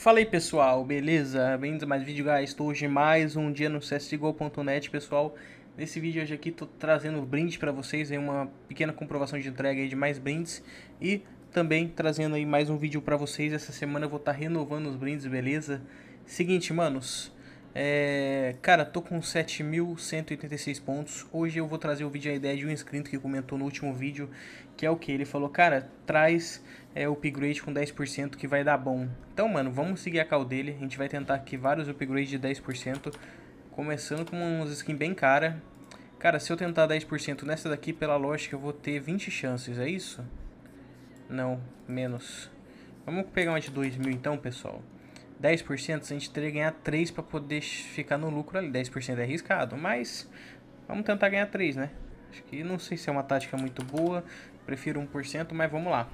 Fala aí pessoal, beleza? Bem-vindos a mais um vídeo, guys. Estou hoje mais um dia no CSGO.net, pessoal. Nesse vídeo hoje aqui estou trazendo brinde para vocês, aí uma pequena comprovação de entrega aí de mais brindes. E também trazendo aí mais um vídeo para vocês. Essa semana eu vou estar renovando os brindes, beleza? Seguinte, manos. Cara, tô com 7.186 pontos. Hoje eu vou trazer o vídeo, a ideia de um inscrito que comentou no último vídeo, que é o que? Ele falou, cara, traz upgrade com 10% que vai dar bom. Então, mano, vamos seguir a call dele. A gente vai tentar aqui vários upgrades de 10%, começando com uns skins bem cara. Cara, se eu tentar 10% nessa daqui, pela lógica, eu vou ter 20 chances, é isso? Não, menos. Vamos pegar uma de 2.000 então, pessoal. 10%, a gente teria que ganhar 3 para poder ficar no lucro ali. 10% é arriscado, mas vamos tentar ganhar 3, né? Acho que não sei se é uma tática muito boa, prefiro 1%, mas vamos lá.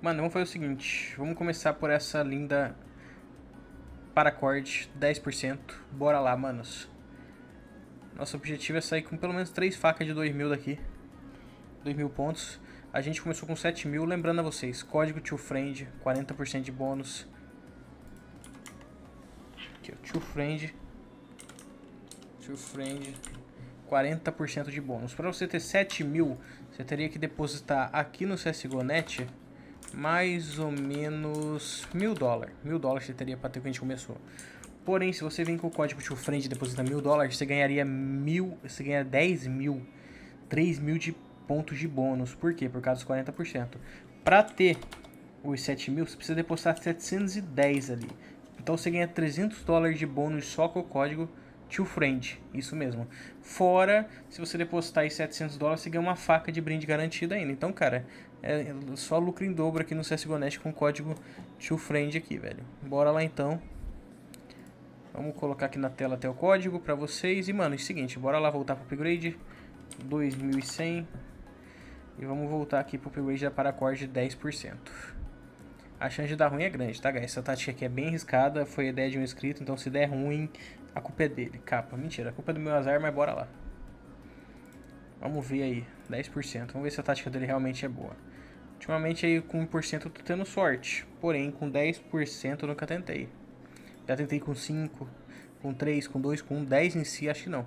Mano, vamos fazer o seguinte, vamos começar por essa linda Paracord, 10%, bora lá, manos. Nosso objetivo é sair com pelo menos 3 facas de 2.000 daqui, 2.000 pontos. A gente começou com 7.000, lembrando a vocês, código toFriend, 40% de bônus. Aqui, ó, toFriend, 40% de bônus. Para você ter 7.000, você teria que depositar aqui no CSGO.net mais ou menos $1.000. $1.000 você teria para ter o que a gente começou. Porém, se você vem com o código toFriend e deposita $1.000, você ganharia 1.000, você ganha 10.000, 3.000 de pontos de bônus. Por quê? Por causa dos 40%. Para ter os 7.000, você precisa depositar 710 ali. Então você ganha $300 de bônus só com o código toFriend, isso mesmo. Fora, se você depositar aí $700, você ganha uma faca de brinde garantida ainda. Então, cara, é só lucro em dobro aqui no CSGO.net com o código toFriend aqui, velho. Bora lá então. Vamos colocar aqui na tela até o código pra vocês. E, mano, é o seguinte, bora lá voltar pro upgrade, 2100. E vamos voltar aqui pro upgrade da Paracord de 10%. A chance de dar ruim é grande, tá, guys? Essa tática aqui é bem arriscada, foi a ideia de um inscrito, então se der ruim, a culpa é dele. Capa, mentira, a culpa é do meu azar, mas bora lá. Vamos ver aí, 10%, vamos ver se a tática dele realmente é boa. Ultimamente aí com 1% eu tô tendo sorte, porém com 10% eu nunca tentei. Já tentei com 5, com 3, com 2, com 1, 10 em si, acho que não.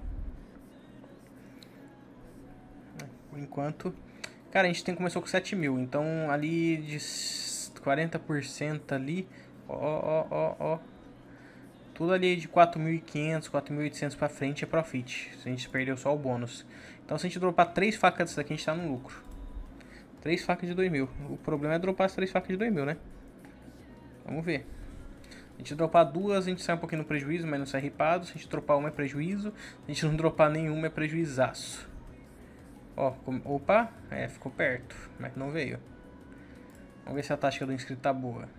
Por enquanto... Cara, a gente começou com 7.000, então ali de... 40% ali, ó, tudo ali de 4.500, 4.800 pra frente é profit, se a gente perdeu só o bônus. Então se a gente dropar 3 facas dessa daqui, a gente tá no lucro. 3 facas de 2.000, o problema é dropar as 3 facas de 2.000, né? Vamos ver. Se a gente dropar duas, a gente sai um pouquinho no prejuízo, mas não sai ripado. Se a gente dropar uma é prejuízo, se a gente não dropar nenhuma é prejuizaço. Ó, opa, ficou perto, mas não veio. Vamos ver se a tática do inscrito tá boa.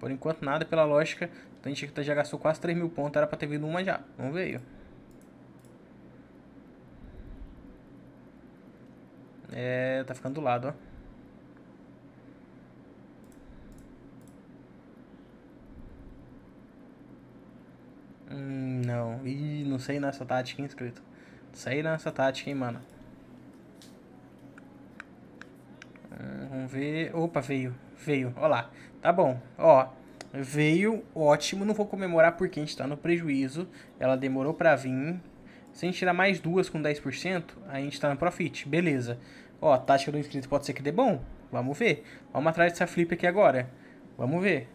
Por enquanto nada, pela lógica. A gente já gastou quase 3.000 pontos. Era pra ter vindo uma já. Não veio. Tá ficando do lado, ó. Não. Ih, não sei nessa tática, hein, inscrito. Sei nessa tática, hein, mano. Vamos ver... Opa, veio, ó lá, tá bom, ó, veio, ótimo, não vou comemorar porque a gente tá no prejuízo, ela demorou pra vir, se a gente tirar mais duas com 10%, a gente tá no profit, beleza, ó, a tática do inscrito pode ser que dê bom, vamos ver, vamos atrás dessa flip aqui agora, vamos ver,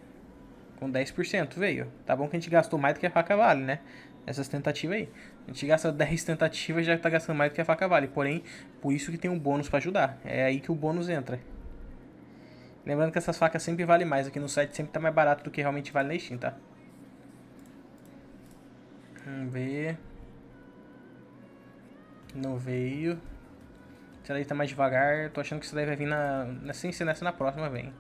com 10% veio, tá bom que a gente gastou mais do que a faca vale, né? Essas tentativas aí. A gente gasta 10 tentativas e já tá gastando mais do que a faca vale. Porém, por isso que tem um bônus pra ajudar. É aí que o bônus entra. Lembrando que essas facas sempre valem mais. Aqui no site sempre tá mais barato do que realmente vale na Steam, tá? Vamos ver. Não veio. Essa daí tá mais devagar. Tô achando que isso daí vai vir na... Sem ser nessa, na próxima vem.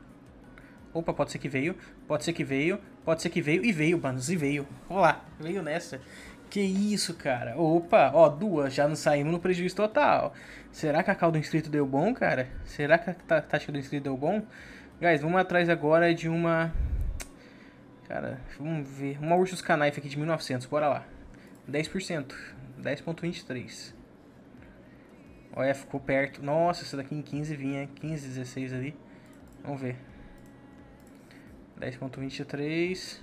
Opa, pode ser que veio. Pode ser que veio. Pode ser que veio. E veio, manos. E veio. Vamos lá. Veio nessa. Que isso, cara. Opa. Ó, duas. Já não saímos no prejuízo total. Será que a call do inscrito deu bom, cara? Será que a tática do inscrito deu bom? Guys, vamos atrás agora de uma... Cara, vamos ver. Uma Ursus Canife aqui de 1900. Bora lá. 10%. 10.23. Olha, ficou perto. Nossa, essa daqui em 15 vinha. 15, 16 ali. Vamos ver. 10.23.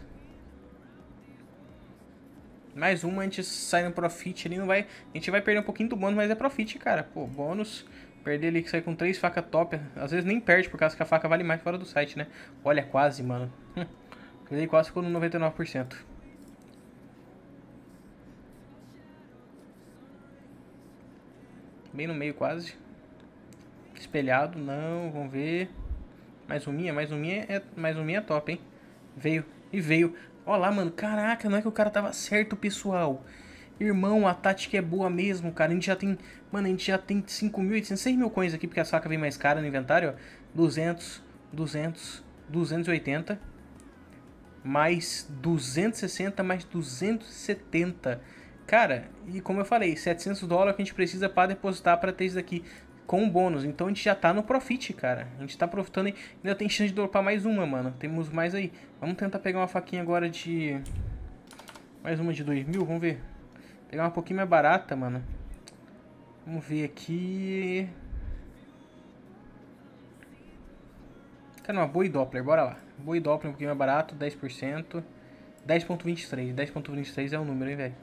Mais uma, a gente sai no profit ali, não vai... A gente vai perder um pouquinho do bônus, mas é profit, cara. Pô, bônus. Perder ali, que sai com 3 facas top. Às vezes nem perde, por causa que a faca vale mais fora do site, né? Olha, quase, mano. Ele quase ficou no 99%. Bem no meio, quase. Espelhado, não, vamos ver. Mais uminha é top, hein? Veio, e veio. Olha lá, mano, caraca, não é que o cara tava certo, pessoal. Irmão, a tática é boa mesmo, cara. A gente já tem, mano, a gente já tem 5.800, 6 mil coins aqui, porque a saca vem mais cara no inventário, ó. 200, 200, 280, mais 260, mais 270. Cara, e como eu falei, $700 que a gente precisa para depositar para ter isso daqui com bônus. Então a gente já tá no profit, cara. A gente tá profitando e ainda tem chance de dropar mais uma, mano. Temos mais aí. Vamos tentar pegar uma faquinha agora de... Mais uma de 2.000, vamos ver. Pegar uma pouquinho mais barata, mano. Vamos ver aqui. Cara, uma boa Doppler, bora lá. Boa Doppler, um pouquinho mais barato, 10%. 10.23, 10.23 é o número, hein, velho.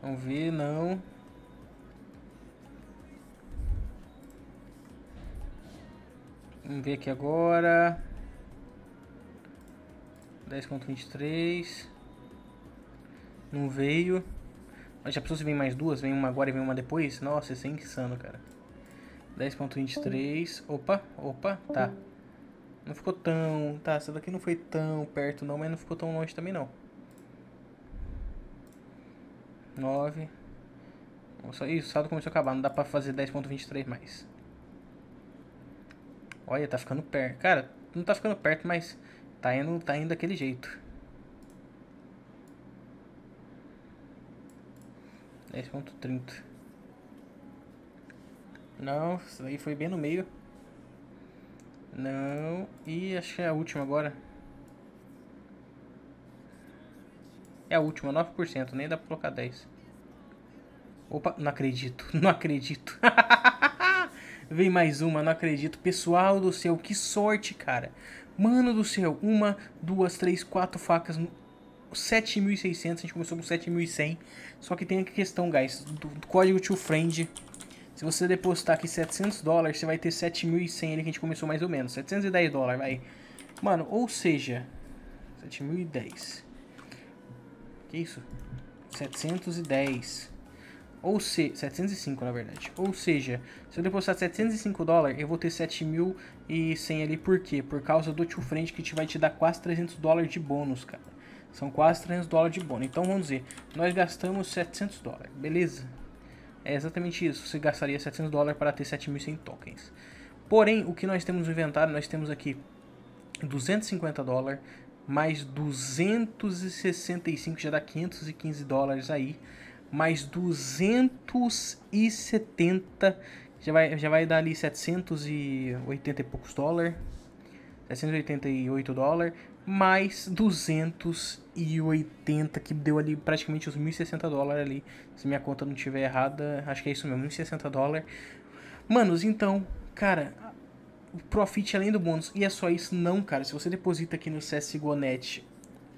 Vamos ver, não. Vamos ver aqui agora. 10.23. Não veio. Mas já precisa vir mais duas? Vem uma agora e vem uma depois? Nossa, isso é insano, cara. 10.23. Opa, opa, tá. Não ficou tão... Tá, essa daqui não foi tão perto não, mas não ficou tão longe também não. 9. Nossa, isso, o saldo começou a acabar. Não dá pra fazer 10.23 mais. Olha, tá ficando perto. Cara, não tá ficando perto, mas tá indo daquele jeito. 10.30. Não, isso aí foi bem no meio. Não. E acho que é a última agora. É a última, 9%. Nem dá pra colocar 10. Opa, não acredito. Não acredito. Vem mais uma, não acredito. Pessoal do céu, que sorte, cara. Mano do céu. 1, 2, 3, 4 facas no... 7.600, a gente começou com 7.100. Só que tem a questão, guys, do código toFriend. Se você depositar aqui $700, você vai ter 7.100 ali que a gente começou mais ou menos. $710, vai. Mano, ou seja, 7.010. Que isso? 710. Ou seja, 705 na verdade. Ou seja, se eu depositar $705, eu vou ter 7.100 ali. Por quê? Por causa do toFriend, que vai te dar quase $300 de bônus, cara. São quase $300 de bônus. Então vamos dizer, nós gastamos $700, beleza? É exatamente isso. Você gastaria $700 para ter 7.100 tokens. Porém, o que nós temos no inventário, nós temos aqui $250 mais 265, já dá $515 aí. Mais 270, já vai dar ali 780 e poucos dólares. $788, mais 280, que deu ali praticamente os $1.060 ali, se minha conta não estiver errada, acho que é isso mesmo, $1.060. Manos, então, cara, o profit além do bônus, e é só isso não, cara, se você deposita aqui no CSGO.net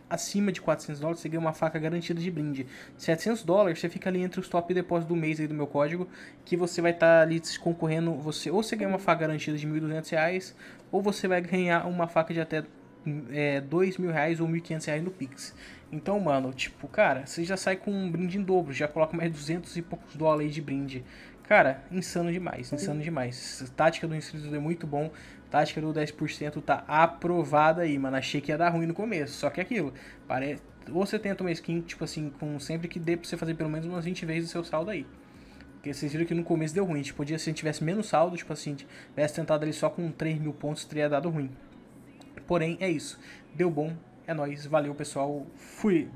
acima de $400, você ganha uma faca garantida de brinde. $700, você fica ali entre os top depósitos do mês aí do meu código, que você vai estar ali concorrendo, ou você ganha uma faca garantida de R$1.200, ou você vai ganhar uma faca de até R$2.000 ou R$1.500 no Pix. Então, mano, tipo, cara, você já sai com um brinde em dobro, já coloca mais $200 e poucos aí de brinde. Cara, insano demais, insano demais. Tática do inscrito é muito bom. Tática do 10% tá aprovada aí, mano. Achei que ia dar ruim no começo, só que é aquilo. Parece... Ou você tenta uma skin, tipo assim, com sempre que dê pra você fazer pelo menos umas 20 vezes o seu saldo aí. Porque vocês viram que no começo deu ruim. Tipo, se a gente tivesse menos saldo, tipo assim, tivesse tentado ali só com 3 mil pontos, teria dado ruim. Porém, é isso. Deu bom, é nóis. Valeu, pessoal. Fui!